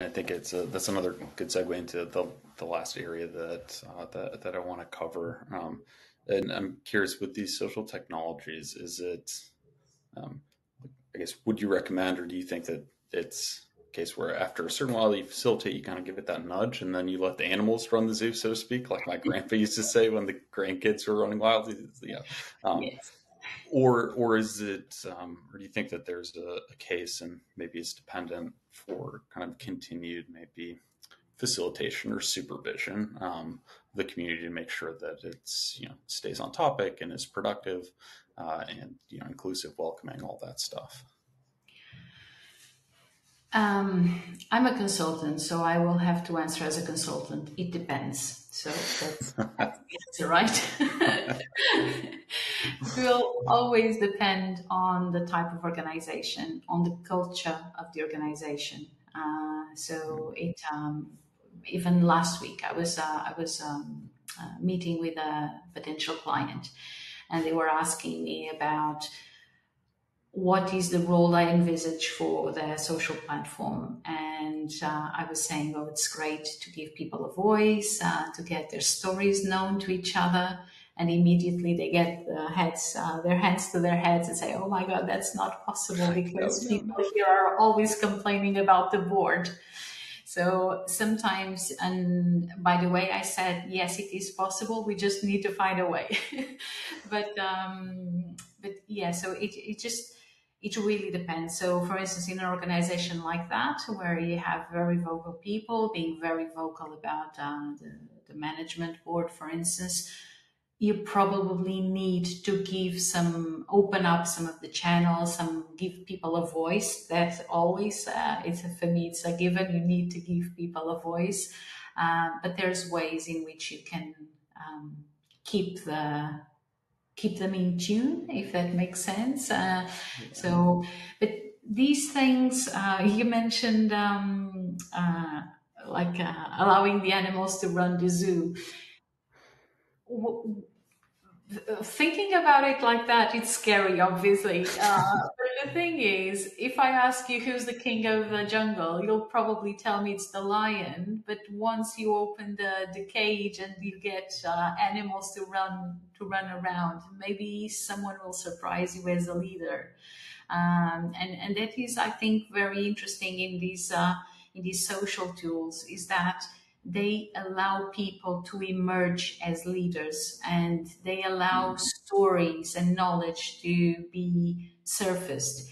I think it's that's another good segue into the last area that I want to cover. And I'm curious, with these social technologies, is it, I guess, would you recommend, or do you think that it's a case where after a certain while you facilitate, you kind of give it that nudge, and then you let the animals run the zoo, so to speak, like my grandpa used to say when the grandkids were running wild? Yeah. Yes. Or is it, or do you think that there's a case, and maybe it's dependent, for kind of continued maybe facilitation or supervision, the community, to make sure that it's, stays on topic and is productive, and, inclusive, welcoming, all that stuff? I'm a consultant, so I will have to answer as a consultant. It depends. So that's right. It will always depend on the type of organization, on the culture of the organization. So it, even last week, I was meeting with a potential client, and they were asking me about what is the role I envisage for their social platform. And I was saying, oh, it's great to give people a voice, to get their stories known to each other. And immediately they get their hands to their heads and say, oh my God, that's not possible, because people here are always complaining about the board. So sometimes, and by the way, I said, yes, it is possible. We just need to find a way. But yeah, so it really depends. So for instance, in an organization like that, where you have very vocal people being very vocal about the management board, for instance, you probably need to open up some of the channels, give people a voice. That's always, for me, it's a given. You need to give people a voice, but there's ways in which you can keep them in tune, if that makes sense. So, but these things, you mentioned, allowing the animals to run the zoo. Thinking about it like that, it's scary, obviously. But the thing is, if I ask you who's the king of the jungle, you'll probably tell me it's the lion. But once you open the cage and you get animals to run around, maybe someone will surprise you as a leader. And that is, I think, very interesting in these social tools, is that they allow people to emerge as leaders, and they allow stories and knowledge to be surfaced.